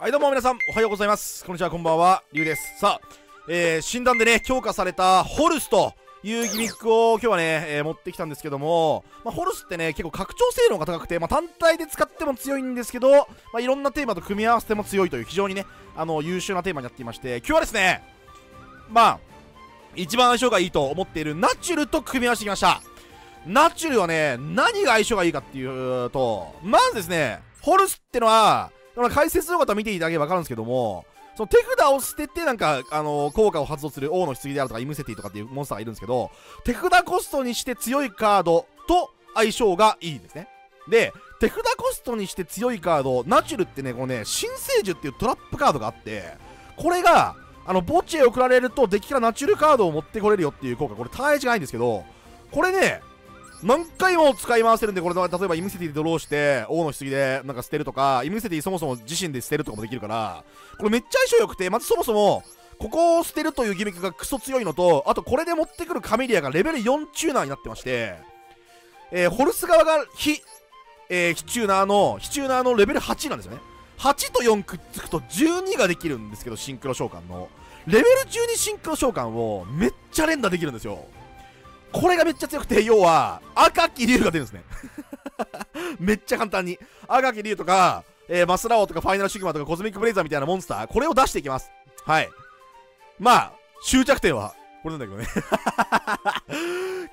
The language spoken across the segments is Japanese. はいどうも皆さんおはようございます。こんにちは、こんばんは、リュウです。さあ、診断でね強化されたホルスというギミックを今日はね、持ってきたんですけども、ホルスってね結構拡張性能が高くて、単体で使っても強いんですけど、いろんなテーマと組み合わせても強いという非常にね優秀なテーマになっていまして、今日はですね一番相性がいいと思っているナチュルと組み合わせてきました。ナチュルはね何が相性がいいかっていうと、まずですねホルスってのは解説の方見ていただければ分かるんですけども、その手札を捨てて効果を発動する王の棺であるとかイムセティとかっていうモンスターがいるんですけど、手札コストにして強いカードと相性がいいんですね。で手札コストにして強いカードナチュルってねこのね新聖樹っていうトラップカードがあって、これが墓地へ送られるとデッキからナチュルカードを持ってこれるよっていう効果、これ大事ないんですけど、これね何回も使い回せるんで、これ例えばイムセティでドローして王の棺でなんか捨てるとか、イムセティそもそも自身で捨てるとかもできるから、これめっちゃ相性良くて、まずそもそもここを捨てるというギミックがクソ強いのと、あとこれで持ってくるカメリアがレベル4チューナーになってまして、ホルス側が非チューナーのレベル8なんですよね。8と4くっつくと12ができるんですけど、シンクロ召喚のレベル12シンクロ召喚をめっちゃ連打できるんですよ。これがめっちゃ強くて、要は赤き竜が出るんですねめっちゃ簡単に赤き竜とか、マスラオとかファイナルシグマとかコズミックブレイザーみたいなモンスター、これを出していきます。はい、終着点はこれなんだけどね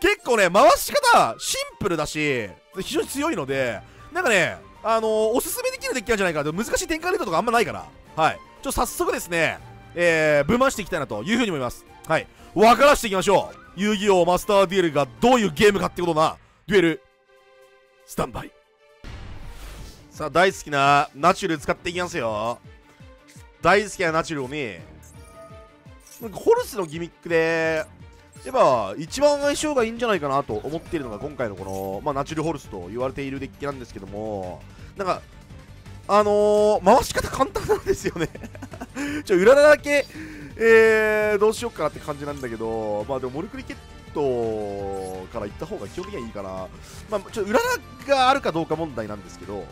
結構ね回し方はシンプルだし非常に強いので、なんかねおすすめできるデッキなんじゃないかな。難しい展開ルートとかあんまないから、はい、ちょっと早速ですねぶん回していきたいなというふうに思います。はい、分からしていきましょう。遊戯王マスターデュエルがどういうゲームかってことな、デュエルスタンバイ。さあ大好きなナチュル使っていきますよ。大好きなナチュルをね、ホルスのギミックでやっぱ一番相性がいいんじゃないかなと思っているのが今回のこの、ナチュルホルスと言われているデッキなんですけども、なんか回し方簡単なんですよね裏だけどうしようかなって感じなんだけど、でもモルクリケットから行った方が基本的にはいいかな。ちょっと裏があるかどうか問題なんですけど、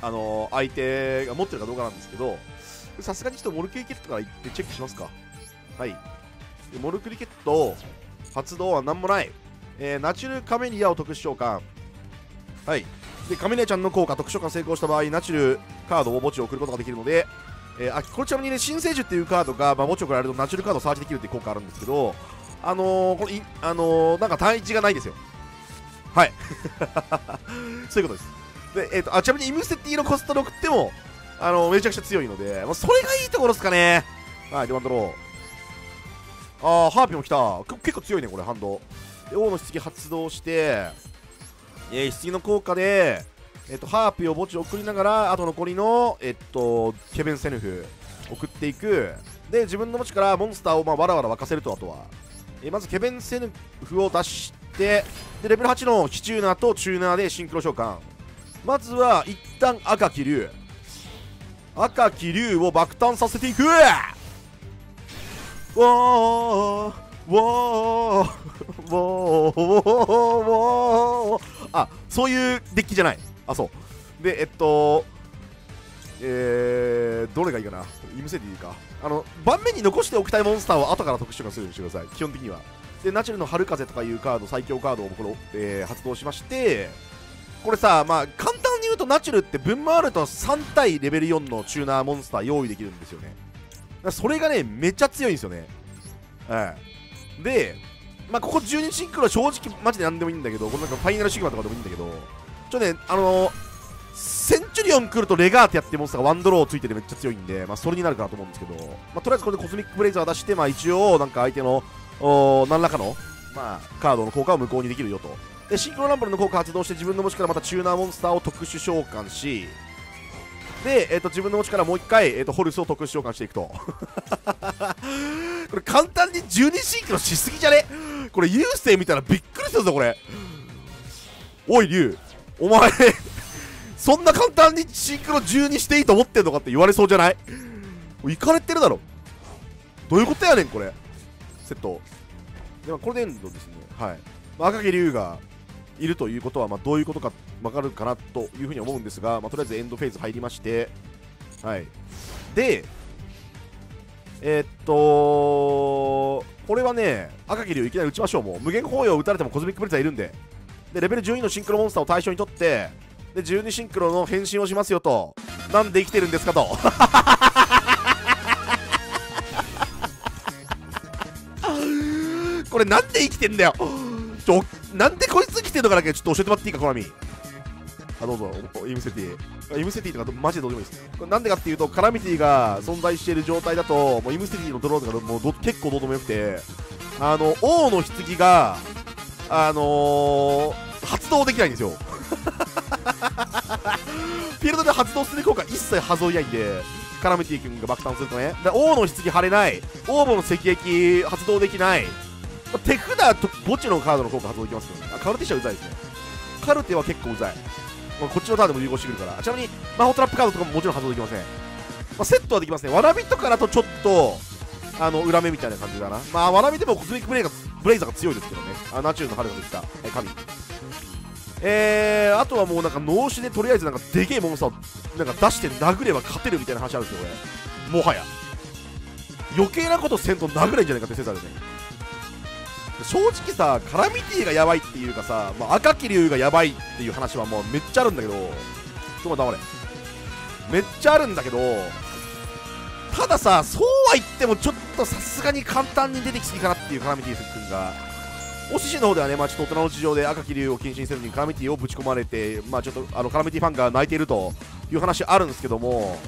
相手が持ってるかどうかなんですけど、さすがにちょっとモルクリケットから行ってチェックしますか。はい、モルクリケット発動は何もない、ナチュルカメリアを特殊召喚。はい、でカメリアちゃんの効果特殊召喚成功した場合、ナチュルカードを墓地に送ることができるので、これちなみにね、新聖樹っていうカードが墓地を送られるとナチュルカードをサーチできるっていう効果あるんですけど、これなんか単一がないですよ。はいそういうことです。で、ちなみにイムセティのコスト6ってもめちゃくちゃ強いので、それがいいところですかね。はい、でワンドロー、ハーピーも来た。結構強いねこれ反動で、王の棺発動して棺の効果でハーピーを墓地送りながら、あと残りの、ケベンセヌフ送っていく。で自分の墓地からモンスターをわらわら沸かせると、あとは、まずケベンセヌフを出して、でレベル8の非チューナーとチューナーでシンクロ召喚。まずは一旦赤き竜を爆誕させていく。あ、そういうデッキじゃない。あ、そうでどれがいいかな。イムセティか、盤面に残しておきたいモンスターを後から特殊化するようにしてください、基本的には。でナチュルの春風とかいうカード、最強カードをこれ、発動しまして、これさ簡単に言うとナチュルって分回ると3対レベル4のチューナーモンスター用意できるんですよね。それがねめっちゃ強いんですよね。はい、でここ12シンクロ正直マジで何でもいいんだけど、このなんかファイナルシグマとかでもいいんだけど、ちょっとねセンチュリオン来るとレガーティアってモンスターがワンドローついててめっちゃ強いんで、それになるかなと思うんですけど、とりあえずこれでコスミックブレイザー出して、一応なんか相手の何らかの、カードの効果を無効にできるよと。でシンクロランブルの効果発動して、自分の墓地からまたチューナーモンスターを特殊召喚し、で、自分の墓地からもう1回、ホルスを特殊召喚していくとこれ簡単に12シンクロしすぎじゃね。これ優勢見たらびっくりするぞこれ。おい龍お前そんな簡単にシンクロ12していいと思ってんのかって言われそうじゃない。いかれてるだろ、どういうことやねんこれ。セットでこれでエンドですね。はい、赤木龍がいるということはどういうことか分かるかなというふうに思うんですが、とりあえずエンドフェーズ入りまして、はい。で、これはね、赤き竜いきなり打ちましょう。もう無限包囲を打たれてもコズミックブリザーいるんで。で、レベル12のシンクロモンスターを対象にとって、で、12シンクロの変身をしますよと。なんで生きてるんですかと。これなんで生きてんだよ。なんでこいつ生きてんのかだけちょっと教えてもらっていいか、コナミ。あ、どうぞ、イムセティ。イムセティとかマジでどうでもいいです。これなんでかっていうと、カラミティが存在している状態だと、もうイムセティのドローとかもう結構どうでもよくて、王の棺が発動できないんですよ。フィールドで発動する効果一切弾いないんで、カラミティ君が爆弾するとね、王の棺張れない、王母の石壁発動できない、手札と墓地のカードの効果発動できますけどね。あ、カルティシャうざいですね。カルテは結構うざい。まあ、こっちのターンでも融合してくるから。ちなみに魔法トラップカードとかももちろん発動できません。まあ、セットはできますね。わらびとかだとちょっと裏目みたいな感じだな。まあわらびでもコズミックブレイザーが強いですけどね。あ、ナチュールの春ができた、はい、神。あとはもうなんか脳死でとりあえずなんかでけえモンスターをなんか出して殴れば勝てるみたいな話あるんですよ、俺。もはや余計なことせんと殴れんじゃないかって説あるね。正直さ、カラミティがやばいっていうかさ、まあ、赤き竜がやばいっていう話はもうめっちゃあるんだけど、ちょっと黙れ、めっちゃあるんだけど、たださ、そうは言ってもちょっとさすがに簡単に出てきすぎかなっていうカラミティ君が、おししの方ではね、まあ、ちょっと大人の事情で赤き竜を謹慎せずにカラミティをぶち込まれて、まあ、ちょっとカラミティファンが泣いているという話あるんですけども、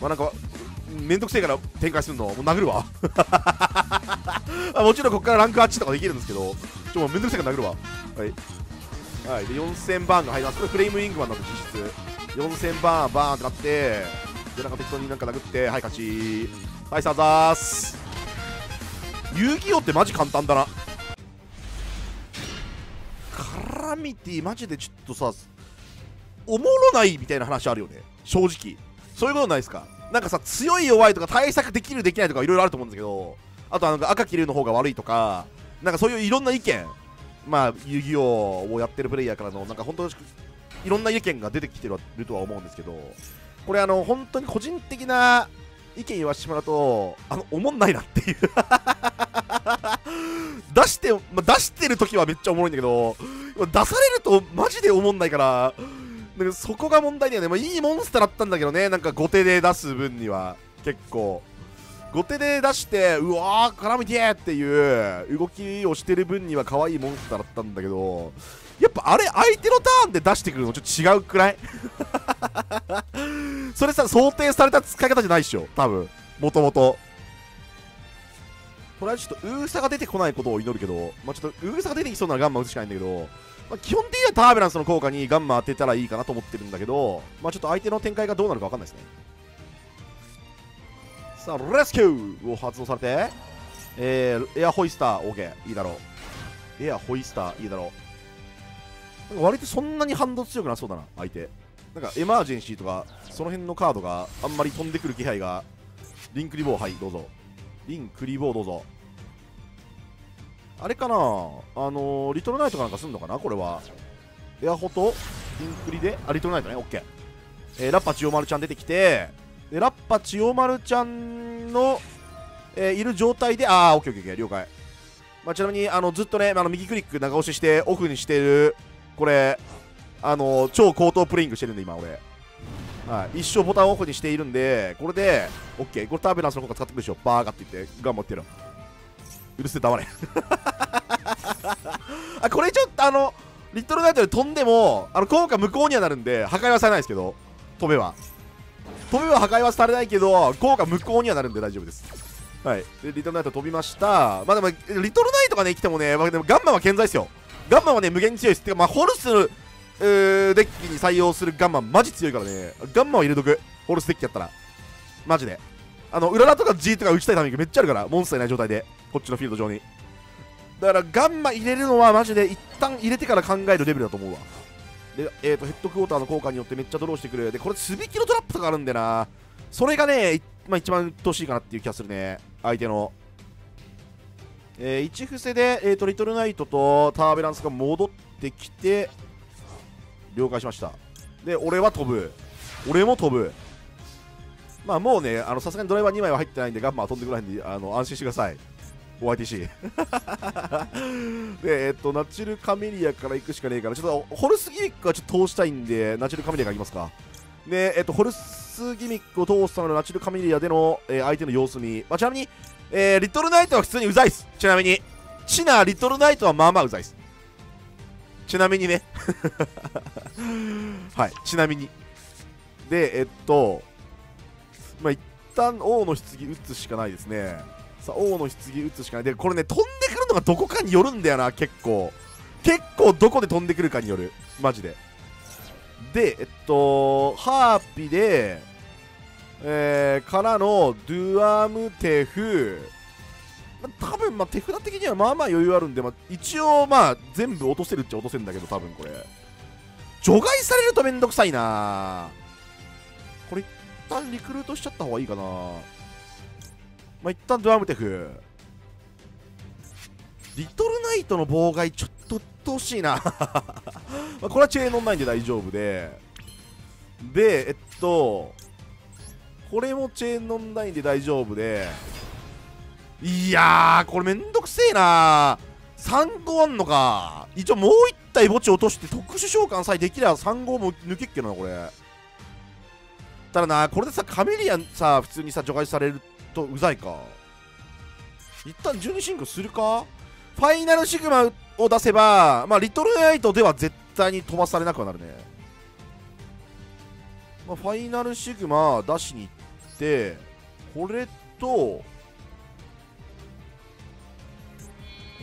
まあ、なんか、めんどくせえから展開するの、もう殴るわ。もちろんここからランク8とかできるんですけど、ちょっとめんどくさいから殴るわ。はい、はい、で4000バーンが入ります。これフレームウィングマンなんで実質4000バーンバーンってなって、でなんか適当になんか殴って、はい、勝ち。はい、サザース。遊戯王ってマジ簡単だな。カラミティマジでちょっとさ、おもろないみたいな話あるよね、正直。そういうことないですか。なんかさ、強い弱いとか対策できるできないとかいろいろあると思うんですけど、あとはなんか赤き竜の方が悪いとか、なんかそういういろんな意見、まあ遊戯王をやってるプレイヤーからのなんか本当にいろんな意見が出てきてるとは思うんですけど、これ本当に個人的な意見言わせてもらうと、おもんないなっていう。出してる時はめっちゃおもろいんだけど、出されるとマジでおもんないから、そこが問題だよね。まあ、いいモンスターだったんだけどね、なんか後手で出す分には結構。後手で出して、うわー、カラミティっていう動きをしてる分には可愛いモンスターだったんだけど、やっぱあれ、相手のターンで出してくるのちょっと違うくらい。それさ、想定された使い方じゃないっしょ、多分もともと。これはちょっと、ウーサが出てこないことを祈るけど、まあ、ちょっとウーサが出てきそうならガンマ打つしかないんだけど、まあ、基本的にはタービランスの効果にガンマ当てたらいいかなと思ってるんだけど、まあ、ちょっと相手の展開がどうなるか分かんないですね。さあ、レスキューを発動されて、エアホイスター、OK、いいだろう。エアホイスター、いいだろう。なんか割とそんなに反動強くなそうだな、相手。なんかエマージェンシーとか、その辺のカードがあんまり飛んでくる気配が。リンクリボー、はい、どうぞ。リンクリボー、どうぞ。あれかな、リトルナイトかなんかすんのかな、これは。エアホとリンクリで、あ、リトルナイトね、OK。ラッパ千代丸ちゃん出てきて、でラッパ千代丸ちゃんの、いる状態で、ああ、オッケーオッケー、了解。まあ、ちなみにずっとね、右クリック長押ししてオフにしてる、これ、超高等プレイングしてるんで、今、俺。はい、一生ボタンオフにしているんで、これで、オッケー、これタービランスの効果使ってくるでしょ、バーガって言って、頑張ってる。うるせえ、黙れ。あ、これちょっと、リトルナイトで飛んでも、効果無効にはなるんで、破壊はされないですけど、飛べは。飛べば破壊はされないけど、効果無効にはなるんで大丈夫です。はい。で、リトルナイト飛びました。まあでも、リトルナイトがね、来てもね、まあ、でもガンマンは健在ですよ。ガンマンはね、無限に強いです。てか、まあ、ホルスデッキに採用するガンマン、マジ強いからね。ガンマンを入れとく。ホルスデッキやったら。マジで。ウララとか G とか打ちたいタイミングめっちゃあるから、モンスターいない状態で。こっちのフィールド上に。だから、ガンマン入れるのは、マジで、一旦入れてから考えるレベルだと思うわ。でヘッドクォーターの効果によってめっちゃドローしてくる。で、これ、すびきのトラップとかあるんだよな。それがね、まあ、一番うっとうしいかなっていう気がするね。相手の。1伏せで、リトルナイトとターベランスが戻ってきて、了解しました。で、俺は飛ぶ。俺も飛ぶ。まあもうね、さすがにドライバー2枚は入ってないんでガンマは飛んでくらいんで安心してください。OITC で、ナチュルカメリアから行くしかねえから、ちょっとホルスギミックはちょっと通したいんで、ナチュルカメリアから行きますか。で、ホルスギミックを通したので、ナチュルカメリアでの、相手の様子見、まあ、ちなみに、リトルナイトは普通にうざいっす。ちなみにチナ、リトルナイトはまあまあうざいっす。ちなみにねはい、ちなみにで、まあ一旦王の棺打つしかないですね。さあ、王の棺打つしかない。で、これね、飛んでくるのがどこかによるんだよな、結構。結構どこで飛んでくるかによる。マジで。で、ハーピで、からの、ドゥアムテフ。まあ、多分、まあ、手札的にはまあまあ余裕あるんで、まあ、一応、まあ、全部落とせるっちゃ落とせるんだけど、多分これ。除外されるとめんどくさいな。これ、一旦リクルートしちゃった方がいいかな。まあ、一旦ドゥアムテフ、リトルナイトの妨害ちょっとうっとうしいなまあこれはチェーンオンラインで大丈夫で、で、これもチェーンオンラインで大丈夫で、いやーこれめんどくせえなー。3号あんのか。一応もう1体墓地落として特殊召喚さえできれば3号も抜けっけどな、これ。ただな、これでさ、カメリアンさ、普通にさ除外されるとうざいか。一旦12進行するか。ファイナルシグマを出せば、まあ、リトルナイトでは絶対に飛ばされなくはなるね。まあ、ファイナルシグマ出しに行って、これと、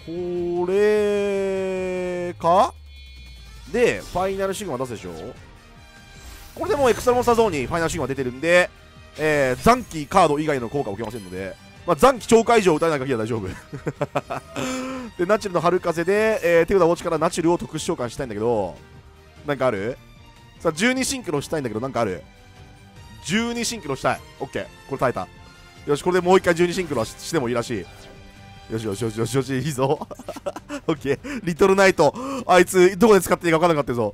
これかで、ファイナルシグマ出すでしょ。これでもうエクストラモンスターゾーンにファイナルシグマ出てるんで、残機カード以外の効果を受けませんので、まあ、残機超過以上打たれない限りは大丈夫で、ナチュルの春風で、手札おうちからナチュルを特殊召喚したいんだけど、なんかある？さあ、12シンクロしたいんだけど、なんかある？ 12 シンクロしたい。オッケー、これ耐えた。よし、これでもう一回12シンクロしてもいいらしい。よしよしよしよしよし、いいぞオッケー、リトルナイトあいつどこで使っていいか分からなかったぞ。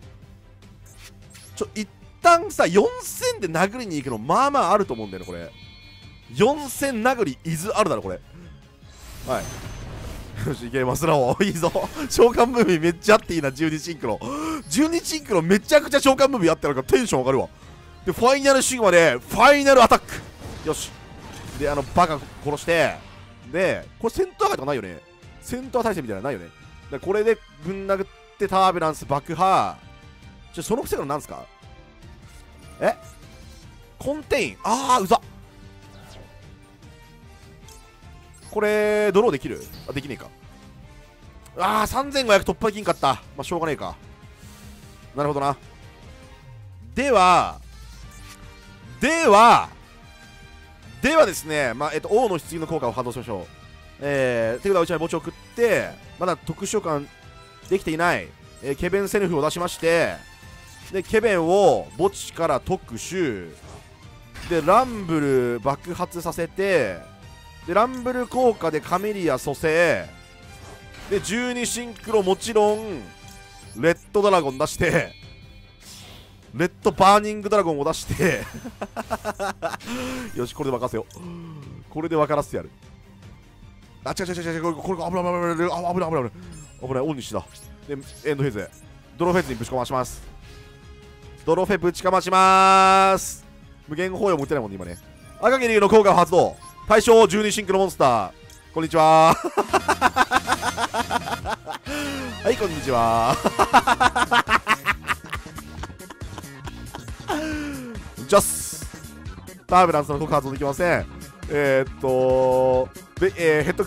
一旦さ、4000で殴りに行くのまあまああると思うんだよね、これ。4000殴り伊豆あるだろ、これ。はい、よし、いけますな。おいいぞ召喚ムービーめっちゃあっていいな。12シンクロ、12シンクロめちゃくちゃ召喚ムービーあってるからテンション上がるわ。で、ファイナルシグマでファイナルアタック、よし。で、バカ殺して、で、これセントアガとかないよね。セントア対戦みたいなのないよね。だからこれでぶん殴ってタービュランス爆破。じゃ、その防ぐのなんですか？え、コンテイン、ああうざっ。これドローできる？あ、できねえか。ああ、3500突破できんかった。まあしょうがねえか。なるほどな。ではですね、まあ王の棺の効果を発動しましょう。手札を1枚墓地を送って、まだ特殊召喚できていない、ケベンセルフを出しまして、で、ケベンを墓地から特殊でランブル爆発させて、で、ランブル効果でカメリア蘇生で、12シンクロ、もちろんレッドドラゴン出して、レッドバーニングドラゴンを出してよし、これで分からせよう。これで分からせてやる。あ、違う、これ危ない危ない、オンにしだ。で、エンドフェーズ、ドローフェーズにぶちかまします。ドロフェぶちかましまーす。無限包容も打てないもんね、今ね。赤木龍の効果を発動。対象12シンクロモンスター。こんにちはーはい、こんにちはージャスターブランスの効果発動できません。ヘッドク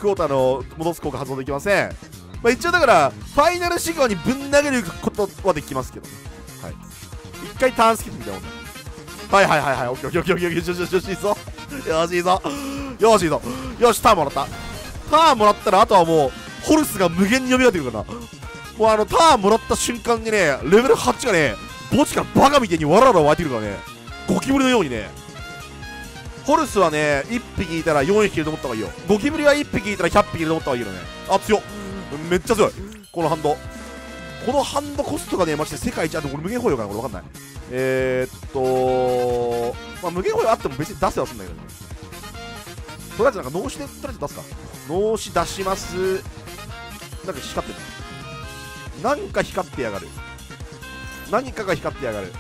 ォーターの戻す効果発動できません。まあ、一応だから、ファイナルシグマにぶん投げることはできますけど、はい。一回ターンスキップみたいなもんだ。はい、オッケーオッケーオッケーオッケー、よし、いいぞよし、いいぞよし、ターンもらったら、あとはもう、ホルスが無限に呼び上げてくるからな。もうターンもらった瞬間にね、レベル8がね、墓地からバカみたいにわらわら湧いてくるからね、ゴキブリのようにね。ホルスはね、1匹いたら4匹いると思った方がいいよ。ゴキブリは1匹いたら100匹いると思った方がいいよね。あ、強っ、めっちゃ強い、この反動。このハンドコストがね、まじで世界一。あとこれ無限包容かな、これわかんない。まあ、無限ホイールあっても別に出せはすんだけどね。とりあえずなんか脳死でとりあえず出すか。脳死出します。なんか光ってる。なんか光ってやがる。何かが光ってやがる。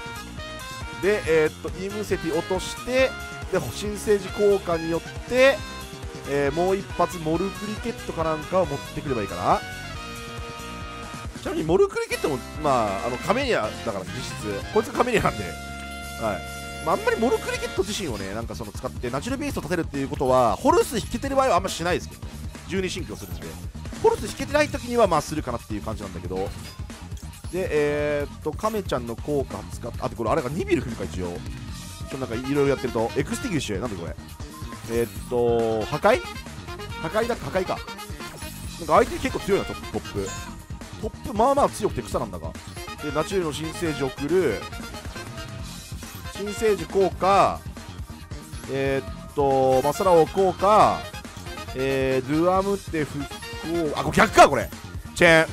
で、イムセティ落として、で、新生児効果によって、もう一発モルクリケットかなんかを持ってくればいいかな。ちなみにモルクリケットも、まあ、カメリアだから実質、こいつがカメリアなんで、はい。まあ、あんまりモルクリケット自身をね、なんかその使ってナチュラルベースを立てるっていうことは、ホルス引けてる場合はあんましないですけど、12進化するんで、ホルス引けてないときには、まあ、するかなっていう感じなんだけど、で、カメちゃんの効果使って、あとこれ、あれが2ビル来るか、一応。ちょっとなんかいろいろやってると、エクスティギュッシュ、なんでこれ。破壊？破壊か。なんか相手結構強いな、トップ。トップ、まあまあ強くて草なんだが。で、ナチュールの新生児送る。新生児効果。マサラオ効果。ドゥアムって復興。あ、これ逆か、これ。チェーン。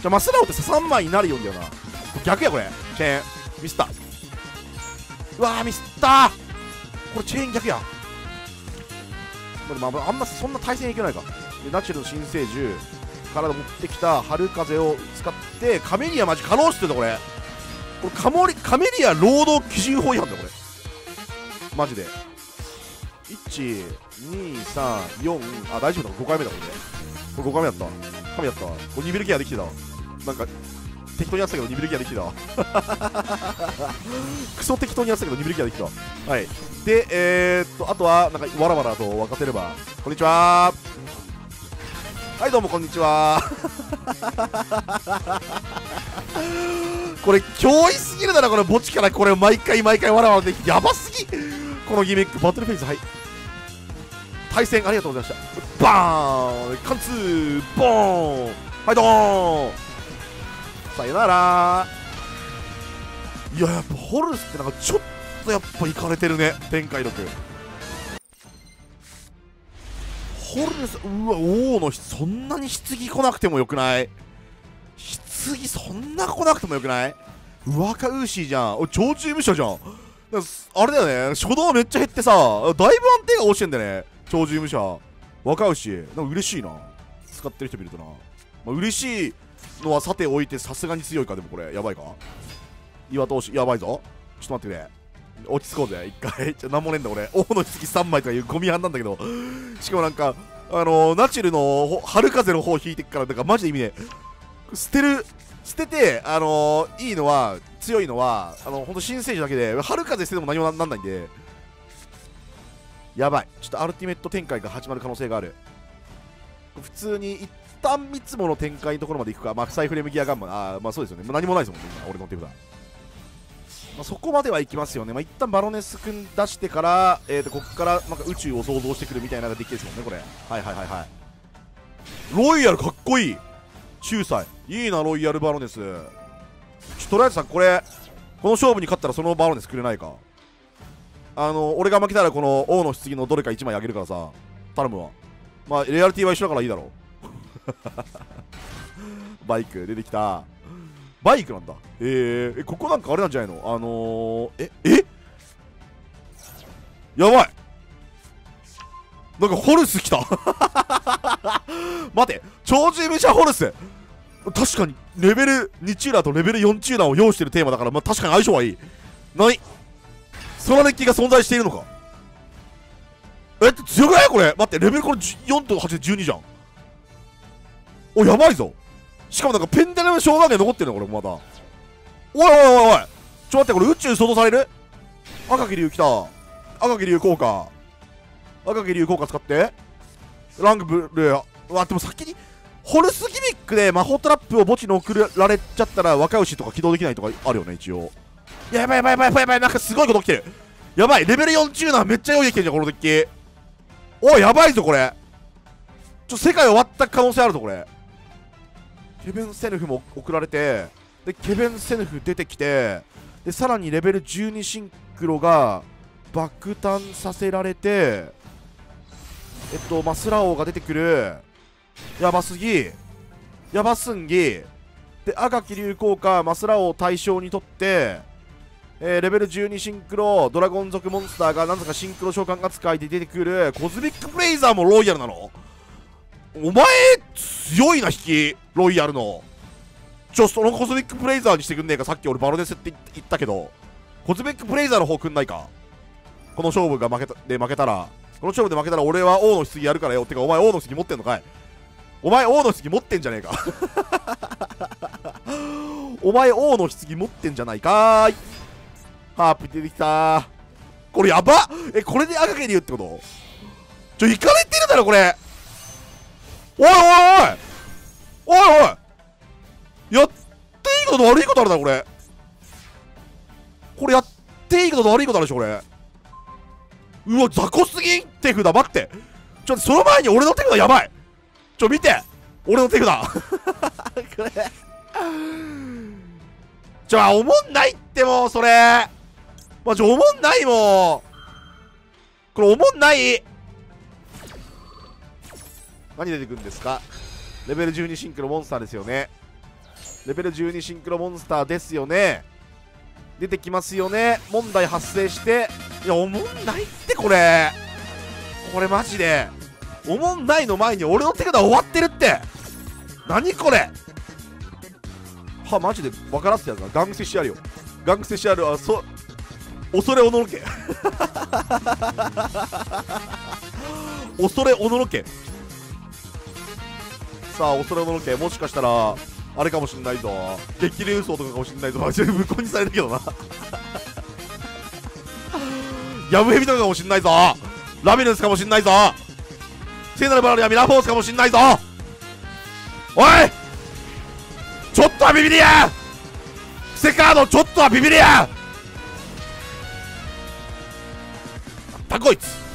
じゃあマスラオって3枚になるよんだよな。逆やこれ。チェーンミスった。うわーミスったー。これチェーン逆や。まあ、あんまそんな対戦いけないか。でナチュラルの新生獣から持ってきた春風を使ってカメリアマジ可能してるんだこれ。これカメリア労働基準法違反だこれ。マジで。1、2、3、4。あ大丈夫だ5回目だこれ。これ5回目だった。神だったわ。これニベルケアできてたわ。なんか適当にやってたけどニベルケアできてたわ。クソ適当にやってたけどニベルケアできてた。はい。で、あとはなんかわらわらと分かってれば。こんにちは。はいどうもこんにちは。これ脅威すぎるだろこれ墓地からこれ毎回わらわらできてやばすぎ。このギミックバトルフェイズはい。対戦ありがとうございました。バーン貫通ボーンはいドーンさよなら。いややっぱホルスってなんかちょっとやっぱイカれてるね展開力。ホルスうわ王のそんなに棺来なくてもよくない？棺そんな来なくてもよくない？若ウーシーじゃん。お常駐無所じゃん。あれだよね初動めっちゃ減ってさだいぶ安定が落ちてんだよね。超事務所若うしなんか嬉しいな使ってる人見るとな、まあ、嬉しいのはさておいてさすがに強いか。でもこれやばいか岩投手やばいぞ。ちょっと待ってくれ落ち着こうぜ一回。ちょ何もねえんだ俺王の引き3枚とかいうゴミ派なんだけどしかもなんかナチュルの春風の方引いてっからなんかマジで意味ねえ。捨てていいのは強いのはほんと新生児だけで春風捨てても何もなんないんでやばい。ちょっとアルティメット展開が始まる可能性がある。普通に一旦3つもの展開のところまでいくか。まあ、サイフレームギアガンマン、まあそうですよね。まあ、何もないですもんね、今俺の手札。まあ、そこまではいきますよね。まあ、一旦バロネス君出してから、ここからなんか宇宙を想像してくるみたいなのができるですもんね、これ。はい。ロイヤルかっこいい。仲裁。いいな、ロイヤルバロネス。とりあえずさ、この勝負に勝ったらそのバロネスくれないか。俺が負けたらこの王の棺のどれか1枚あげるからさ頼むわ。まあレアリティは一緒だからいいだろう。バイク出てきた。バイクなんだ。ここなんかあれなんじゃないのやばいなんかホルス来た。待て超人武者ホルス確かにレベル2チューラーとレベル4チューラーを用意してるテーマだから、まあ、確かに相性はいい。何ソラデッキが存在しているのか。強くないこれ。待ってレベルこれ4と8で12じゃん。おやばいぞ。しかもなんかペンダルの障害が残ってるのこれまだ。おいちょっと待ってこれ宇宙想像される。赤き竜来た。赤き竜効果使ってラングブルー。うわでも先にホルスギミックで魔法トラップを墓地に送られちゃったら若牛とか起動できないとかあるよね一応。やばいなんかすごいこと起きてる。やばいレベル4中なめっちゃ用意できてるじゃんこのデッキ。おいやばいぞこれちょ世界終わった可能性あるぞこれ。ケベンセヌフも送られてでケベンセヌフ出てきてでさらにレベル12シンクロが爆誕させられてマスラ王が出てくる。やばすんぎで赤き竜効果マスラ王を対象にとってレベル12シンクロドラゴン族モンスターがなぜかシンクロ召喚扱いで出てくるコズミックブレイザーもロイヤルなの。お前強いな、引きロイヤルの。そのコズミックブレイザーにしてくんねえか。さっき俺バロネスって言ったけど、コズミックブレイザーの方くんないか。この勝負が負けたら俺は王の棺やるからよ。てかお前王の棺持ってんのかい。お前王の棺持ってんじゃねえかお前王の棺持ってんじゃないかーい。ハープ出てきたー。これやばっ。え、これで赤毛竜ってこと？いかれてるだろこれ。おいおいおいおいおい、やっていいことと悪いことあるだろこれ。これやっていいことと悪いことあるでしょこれ。うわ、雑魚すぎん手札。待って、ちょっとその前に俺の手札やばい。ちょ見て俺の手札これちょおもんないってもうそれ。まあ、おもんないもんこれ。おもんない。何出てくるんですか。レベル12シンクロモンスターですよね。レベル12シンクロモンスターですよね。出てきますよね。問題発生して、いやおもんないってこれ。これマジでおもんないの前に俺の手札終わってるって。何これは。マジで分からせてやるな。ガングセしてやるよ。ガングセしてやる。恐れおののけ恐れおののけ。さあ恐れおののけ、もしかしたらあれかもしんないぞ。激流走とかかもしんないぞ。マジで無効にされるけどなヤブヘビとかかもしんないぞ。ラミルスかもしんないぞ。聖なるバラの闇ラフォースかもしんないぞ。おいちょっとはビビりや。クセカードちょっとはビビりや。あったこいつ。